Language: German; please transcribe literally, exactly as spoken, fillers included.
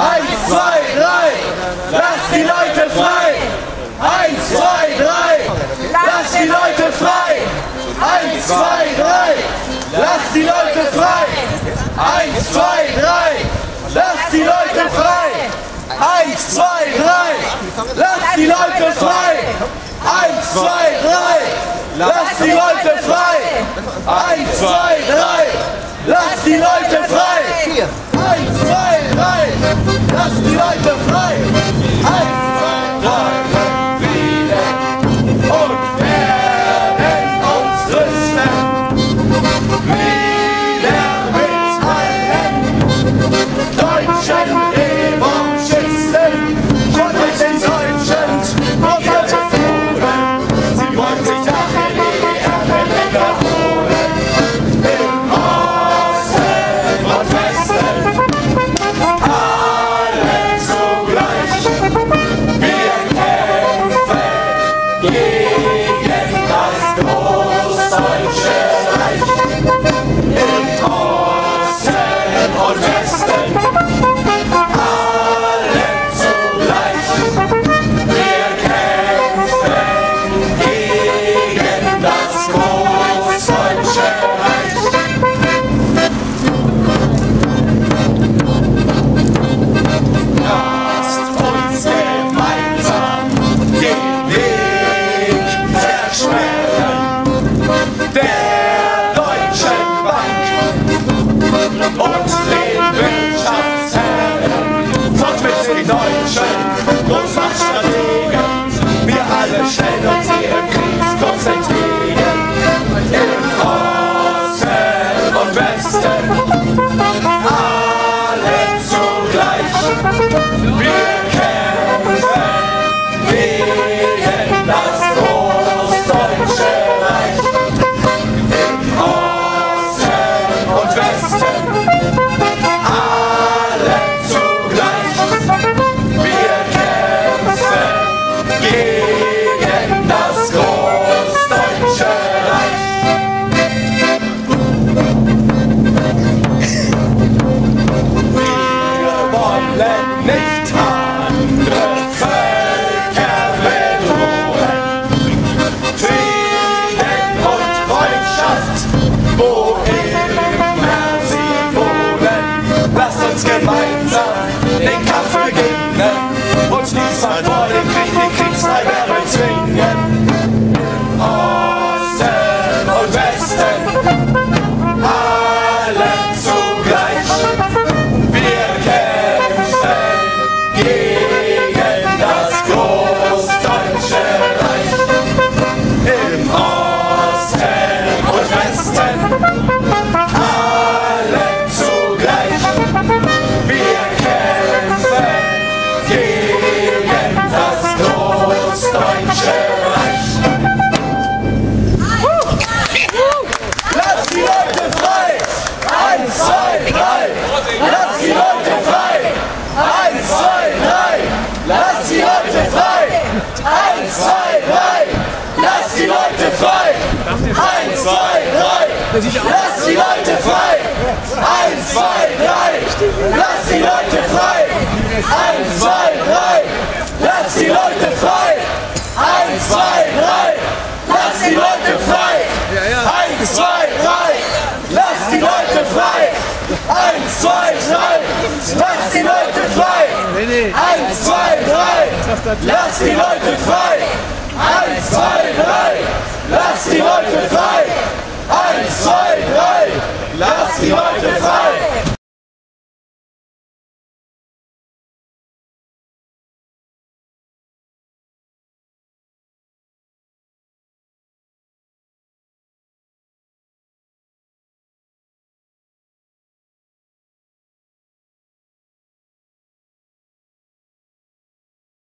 Eins, zwei, drei, lasst die Leute frei! Eins, zwei, drei, lasst die Leute frei! Eins, zwei, drei, lasst die Leute frei! Eins, zwei, drei, lasst die Leute frei! Eins, zwei, drei, lasst die Leute frei! Eins, zwei, drei, lasst die Leute frei! Eins, zwei, drei, lasst die Leute frei! Eins, zwei, drei, lasst die Leute frei! Eins, zwei, drei, Frieden und werden uns rüsten! Wieder mit allen Deutschen Evangelisten! Gott ist die Deutschen, auf ihre Fuhren! Sie wollen sich nach der D D R wiederholen! Im Osten und Westen, alle zugleich! Wir kämpfen gegen das großdeutsche Reich! Im Osten und Westen, lass die Leute frei! Eins, zwei, drei! Lass die Leute frei! Eins, zwei, drei! Lass die Leute frei! Eins, zwei, drei! Lass die Leute frei! Eins, zwei, drei! Lass die Leute frei! Eins, zwei, drei! Lass die Leute frei! Eins, zwei, drei! Lass die Leute frei! Eins, zwei, drei! Lass die Leute frei! Eins, zwei, drei, lass die Leute frei!